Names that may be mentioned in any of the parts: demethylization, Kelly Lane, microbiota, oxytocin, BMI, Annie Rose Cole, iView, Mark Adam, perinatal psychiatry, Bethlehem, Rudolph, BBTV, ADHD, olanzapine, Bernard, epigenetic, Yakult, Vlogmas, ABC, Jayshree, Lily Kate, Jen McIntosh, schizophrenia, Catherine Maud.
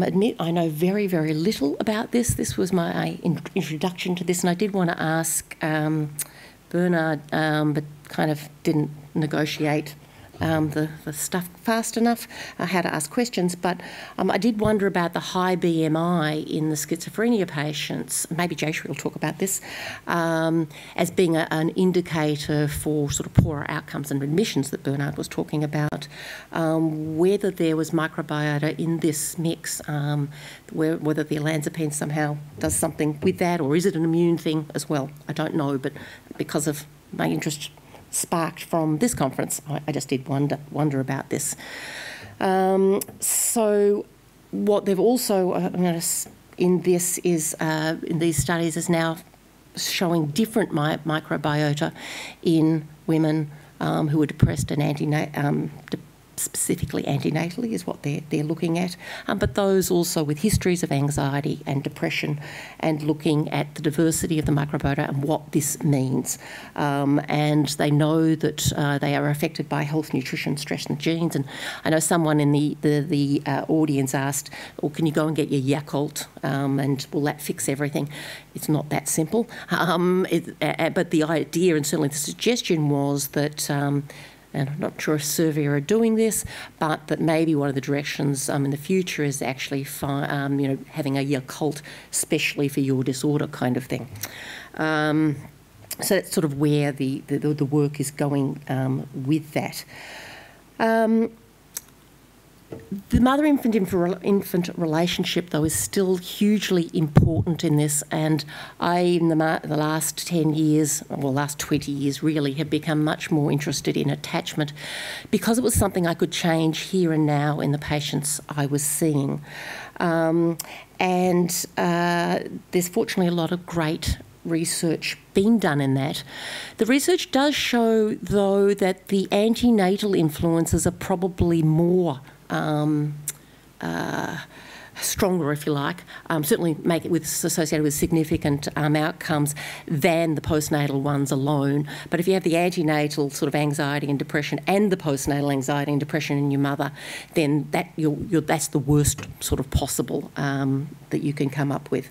Admit I know very, very little about this. This was my introduction to this, and I did want to ask Bernard, but kind of didn't negotiate the stuff fast enough, how to ask questions. But I did wonder about the high BMI in the schizophrenia patients, maybe Jayshree will talk about this, as being an indicator for sort of poorer outcomes and admissions that Bernard was talking about, whether there was microbiota in this mix, whether the olanzapine somehow does something with that, or is it an immune thing as well? I don't know, but because of my interest sparked from this conference, I just did wonder about this. So what they've also noticed in this is, in these studies, is now showing different microbiota in women who are depressed and specifically antenatally is what they're looking at, but those also with histories of anxiety and depression, and looking at the diversity of the microbiota and what this means. And they know that they are affected by health, nutrition, stress and genes. And I know someone in the audience asked, well, can you go and get your Yakult and will that fix everything? It's not that simple. But the idea, and certainly the suggestion, was that and I'm not sure if surveys are doing this, but that maybe one of the directions in the future is actually having a Yakult specially for your disorder kind of thing. So that's sort of where the work is going with that. The mother-infant relationship, though, is still hugely important in this, and I, in the last 10 years, well, last 20 years really, have become much more interested in attachment, because it was something I could change here and now in the patients I was seeing. There's fortunately a lot of great research being done in that. The research does show, though, that the antenatal influences are probably more stronger, if you like, certainly make it associated with significant outcomes than the postnatal ones alone. But if you have the antenatal sort of anxiety and depression and the postnatal anxiety and depression in your mother, then that's the worst sort of possible that you can come up with.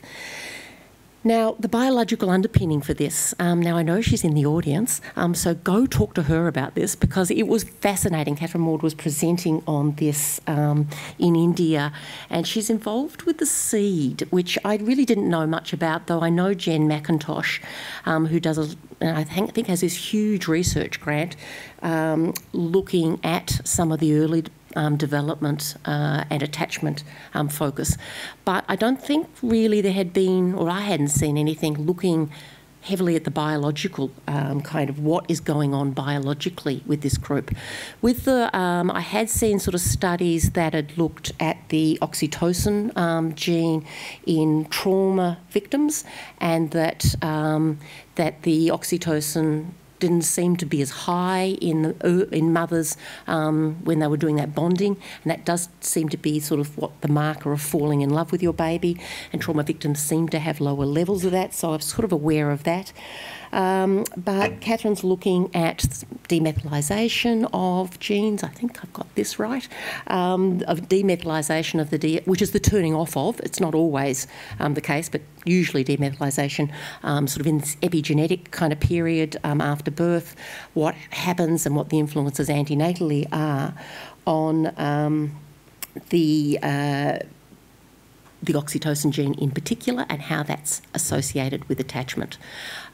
Now, the biological underpinning for this, now I know she's in the audience, so go talk to her about this, because it was fascinating. Catherine Maud was presenting on this in India, and she's involved with the seed, which I really didn't know much about, though I know Jen McIntosh, who does, I think has this huge research grant looking at some of the early development and attachment focus. But I don't think really there had been, or I hadn't seen anything looking heavily at the biological kind of what is going on biologically with this group. With the, I had seen sort of studies that had looked at the oxytocin gene in trauma victims, and that, that the oxytocin didn't seem to be as high in mothers when they were doing that bonding, and that does seem to be sort of what the marker of falling in love with your baby, and trauma victims seem to have lower levels of that, so I'm sort of aware of that. But Catherine's looking at demethylization of genes, I think I've got this right, of demethylization of the which is the turning off of, it's not always the case, but usually demethylization sort of in this epigenetic kind of period after birth, what happens and what the influences antenatally are on the oxytocin gene in particular, and how that's associated with attachment.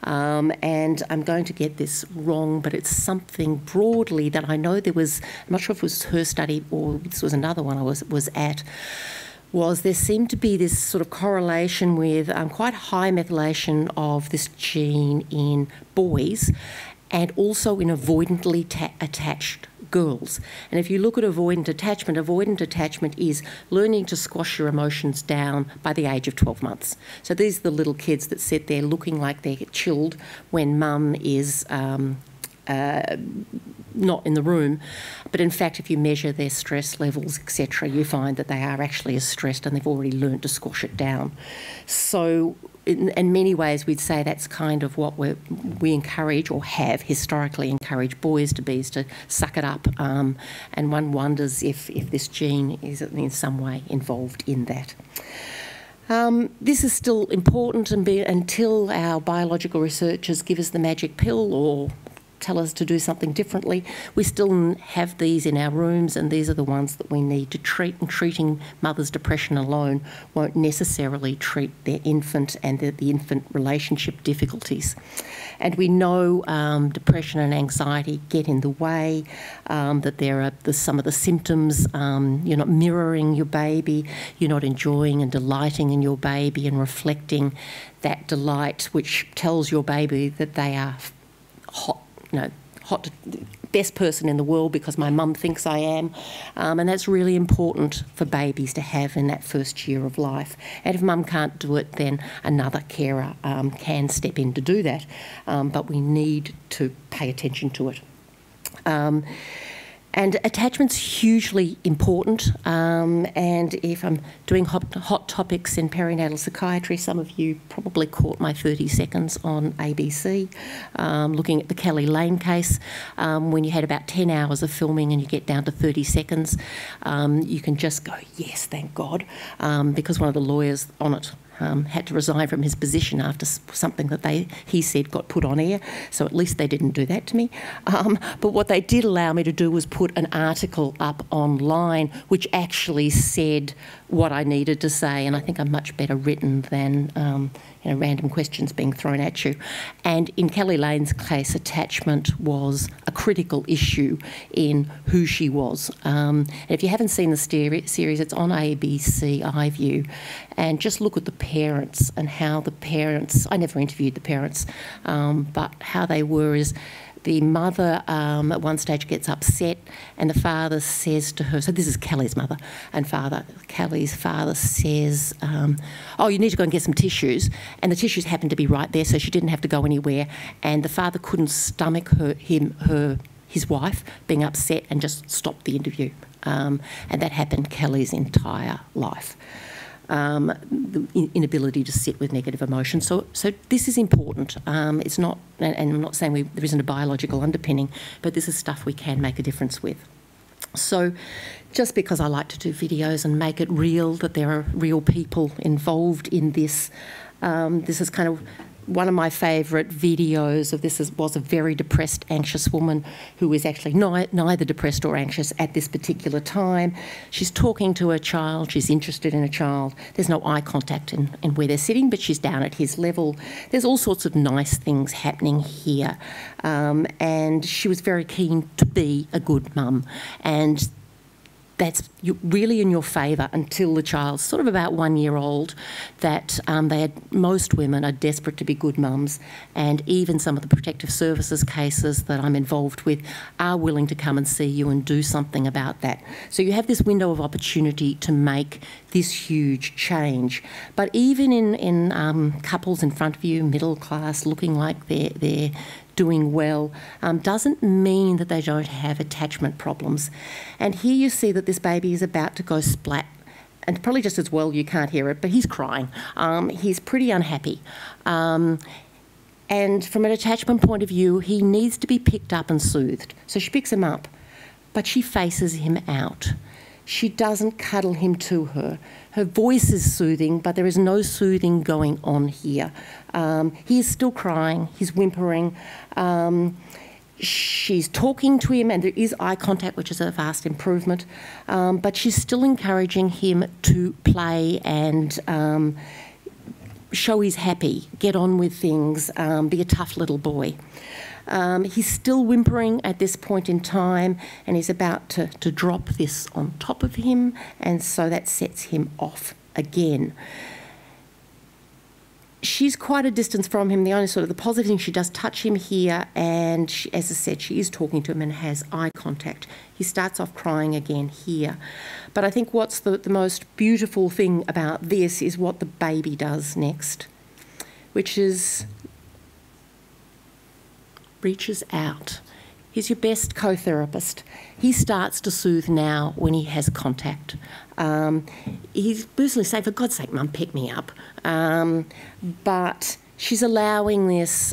And I'm going to get this wrong, but it's something broadly that I know there was, I'm not sure if it was her study or this was another one I was at, was there seemed to be this sort of correlation with quite high methylation of this gene in boys, and also in avoidantly attached girls. And if you look at avoidant attachment is learning to squash your emotions down by the age of 12 months. So these are the little kids that sit there looking like they're chilled when mum is not in the room, but in fact, if you measure their stress levels, etc., you find that they are actually as stressed and they've already learned to squash it down. So in many ways, we'd say that's kind of what we encourage or have historically encouraged boys to be, is to suck it up. And one wonders if this gene is in some way involved in that. This is still important until our biological researchers give us the magic pill or tell us to do something differently. We still have these in our rooms, and these are the ones that we need to treat, and treating mother's depression alone won't necessarily treat their infant and the infant relationship difficulties. And we know depression and anxiety get in the way, that there are some of the symptoms. You're not mirroring your baby, you're not enjoying and delighting in your baby and reflecting that delight, which tells your baby that they are hot, best person in the world because my mum thinks I am. And that's really important for babies to have in that first year of life. And if mum can't do it, then another carer can step in to do that. But we need to pay attention to it. And attachment's hugely important. And if I'm doing hot topics in perinatal psychiatry, some of you probably caught my 30 seconds on ABC, looking at the Kelly Lane case. When you had about 10 hours of filming and you get down to 30 seconds, you can just go, yes, thank God, because one of the lawyers on it had to resign from his position after something that he said got put on air, so at least they didn't do that to me. But what they did allow me to do was put an article up online which actually said what I needed to say, and I think I'm much better written than random questions being thrown at you. And in Kelly Lane's case, attachment was a critical issue in who she was. And if you haven't seen the series, it's on ABC iView, and just look at the parents and how the parents, I never interviewed the parents, but how they were is the mother at one stage gets upset, and the father says to her, so this is Kelly's mother and father, Kelly's father says, oh, you need to go and get some tissues. And the tissues happened to be right there, so she didn't have to go anywhere. And the father couldn't stomach his wife being upset and just stopped the interview. And that happened Kelly's entire life. The inability to sit with negative emotions. So this is important. It's not, and I'm not saying there isn't a biological underpinning, but this is stuff we can make a difference with. So just because I like to do videos and make it real, that there are real people involved in this, this is kind of one of my favourite videos of this was a very depressed, anxious woman who is actually neither depressed or anxious at this particular time. She's talking to her child. She's interested in her child. There's no eye contact in where they're sitting, but she's down at his level. There's all sorts of nice things happening here. And she was very keen to be a good mum. And that's really in your favour until the child's sort of about 1 year old, that most women are desperate to be good mums, and even some of the protective services cases that I'm involved with are willing to come and see you and do something about that. So you have this window of opportunity to make this huge change. But even in couples in front of you, middle class, looking like they're doing well, doesn't mean that they don't have attachment problems. And here you see that this baby is about to go splat, and probably just as well you can't hear it, but he's crying. He's pretty unhappy. And from an attachment point of view, he needs to be picked up and soothed. So she picks him up, but she faces him out. She doesn't cuddle him to her. Her voice is soothing, but there is no soothing going on here. He is still crying. He's whimpering. She's talking to him, and there is eye contact, which is a vast improvement. But she's still encouraging him to play and show he's happy, get on with things, be a tough little boy. He's still whimpering at this point in time, and he's about to drop this on top of him, and so that sets him off again. She's quite a distance from him. The only sort of the positive thing, she does touch him here, and she, as I said, she is talking to him and has eye contact. He starts off crying again here. But I think what's the most beautiful thing about this is what the baby does next, which is reaches out He's your best co-therapist. He starts to soothe now when he has contact. He's personally saying, for God's sake, Mum, pick me up. But she's allowing this.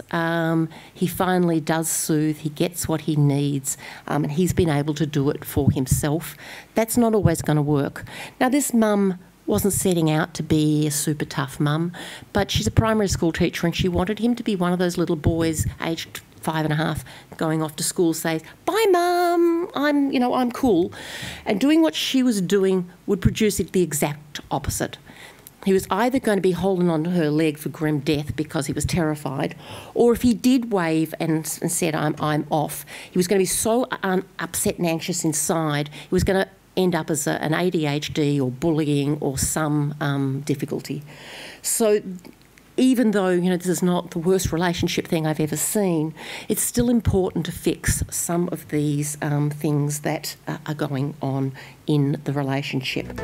He finally does soothe. He gets what he needs. And he's been able to do it for himself. That's not always going to work. Now, this mum wasn't setting out to be a super tough mum, but she's a primary school teacher and she wanted him to be one of those little boys aged 5 and a half going off to school says, bye Mum, I'm cool. And doing what she was doing would produce it the exact opposite. He was either going to be holding on to her leg for grim death because he was terrified, or if he did wave and said, I'm off, he was going to be so upset and anxious inside, he was going to end up as an ADHD or bullying or some difficulty. So even though, this is not the worst relationship thing I've ever seen, it's still important to fix some of these things that are going on in the relationship.